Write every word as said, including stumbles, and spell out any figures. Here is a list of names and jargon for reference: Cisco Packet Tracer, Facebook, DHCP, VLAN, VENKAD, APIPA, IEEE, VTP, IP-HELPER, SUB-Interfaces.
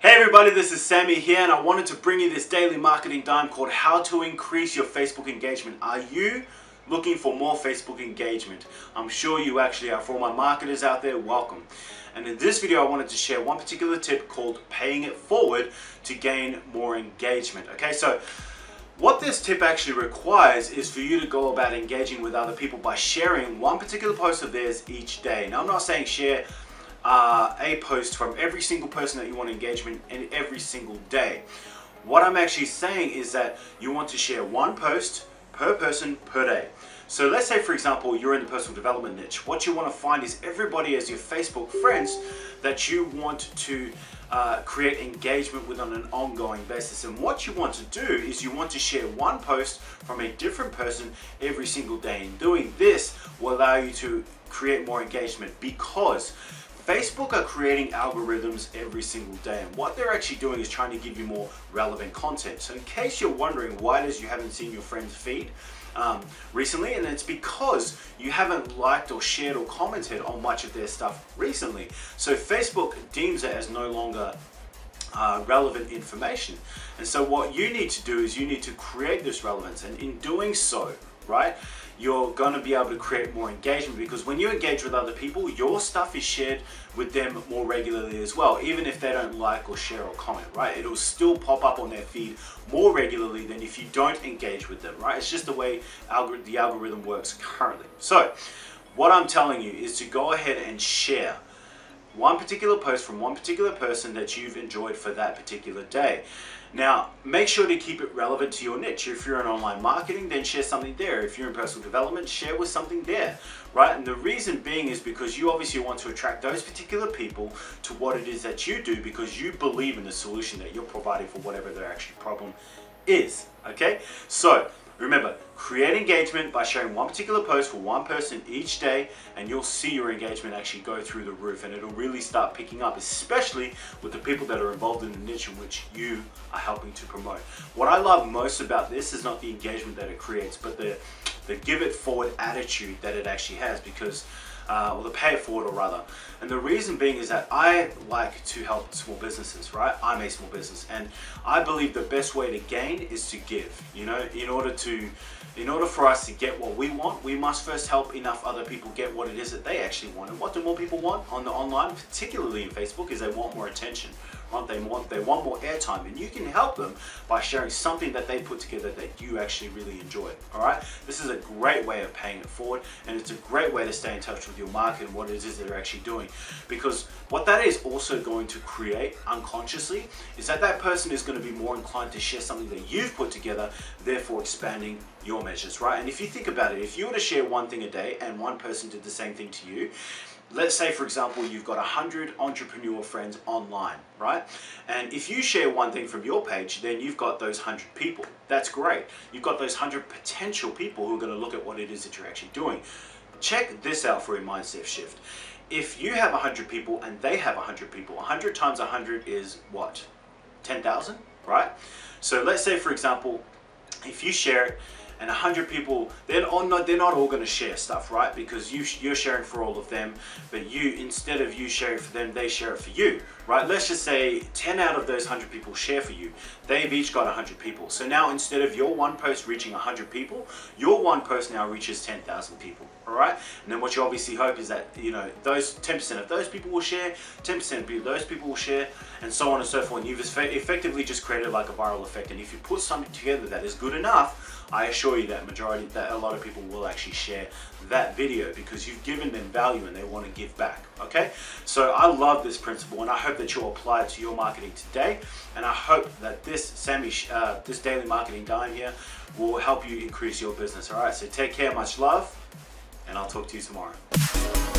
Hey everybody, this is Sammy here and I wanted to bring you this daily marketing dime called How to Increase Your Facebook Engagement. Are you looking for more Facebook engagement? I'm sure you actually are. For all my marketers out there, welcome. And in this video I wanted to share one particular tip called Paying It Forward to gain more engagement. Okay, so what this tip actually requires is for you to go about engaging with other people by sharing one particular post of theirs each day. Now I'm not saying share Uh, a post from every single person that you want engagement in every single day. What I'm actually saying is that you want to share one post per person per day. So let's say, for example, you're in the personal development niche. What you want to find is everybody as your Facebook friends that you want to uh, create engagement with on an ongoing basis. And what you want to do is you want to share one post from a different person every single day. And doing this will allow you to create more engagement because Facebook are creating algorithms every single day, and what they're actually doing is trying to give you more relevant content. So in case you're wondering why it is you haven't seen your friend's feed um, recently, and it's because you haven't liked or shared or commented on much of their stuff recently. So Facebook deems it as no longer Uh, relevant information. And so what you need to do is you need to create this relevance, and in doing so, right, you're going to be able to create more engagement, because when you engage with other people, your stuff is shared with them more regularly as well. Even if they don't like or share or comment, right, it'll still pop up on their feed more regularly than if you don't engage with them, right? It's just the way algor- the algorithm works currently. So what I'm telling you is to go ahead and share one particular post from one particular person that you've enjoyed for that particular day. Now, make sure to keep it relevant to your niche. If you're in online marketing, then share something there. If you're in personal development, share with something there, right? And the reason being is because you obviously want to attract those particular people to what it is that you do, because you believe in the solution that you're providing for whatever their actual problem is, okay? So remember, create engagement by sharing one particular post for one person each day, and you'll see your engagement actually go through the roof, and it'll really start picking up, especially with the people that are involved in the niche in which you are helping to promote. What I love most about this is not the engagement that it creates, but the, the give it forward attitude that it actually has, because Uh, or the pay it forward, or rather. And the reason being is that I like to help small businesses, right? I'm a small business, and I believe the best way to gain is to give. You know, in order to, in order for us to get what we want, we must first help enough other people get what it is that they actually want. And what do more people want on the online, particularly in Facebook, is they want more attention. Aren't they want they want more airtime, and you can help them by sharing something that they put together that you actually really enjoy. All right, this is a great way of paying it forward, and it's a great way to stay in touch with your market and what it is that they're actually doing, because what that is also going to create unconsciously is that that person is going to be more inclined to share something that you've put together, therefore expanding your measures, right? And if you think about it, if you were to share one thing a day and one person did the same thing to you, let's say, for example, you've got one hundred entrepreneur friends online, right? And if you share one thing from your page, then you've got those one hundred people. That's great. You've got those one hundred potential people who are going to look at what it is that you're actually doing. Check this out for a mindset shift. If you have one hundred people and they have one hundred people, one hundred times one hundred is what? ten thousand, right? So let's say, for example, if you share it, and one hundred people, they're not, they're not all going to share stuff, right? Because you, you're sharing for all of them, but you, instead of you sharing for them, they share it for you, right? Let's just say ten out of those one hundred people share for you. They've each got one hundred people. So now instead of your one post reaching one hundred people, your one post now reaches ten thousand people, all right? And then what you obviously hope is that, you know, those ten percent of those people will share, ten percent of those people will share, and so on and so forth. And you've effectively just created like a viral effect. And if you put something together that is good enough, I assure you that majority, that a lot of people will actually share that video, because you've given them value and they want to give back, okay? So I love this principle, and I hope that you'll apply it to your marketing today. And I hope that this Sammy, uh, this daily marketing dime here will help you increase your business, all right? So take care, much love, and I'll talk to you tomorrow.